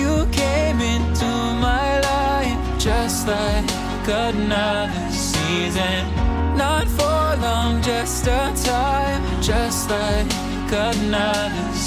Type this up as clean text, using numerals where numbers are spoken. You came into my life just like another season. Not for long, just a time, just like another season.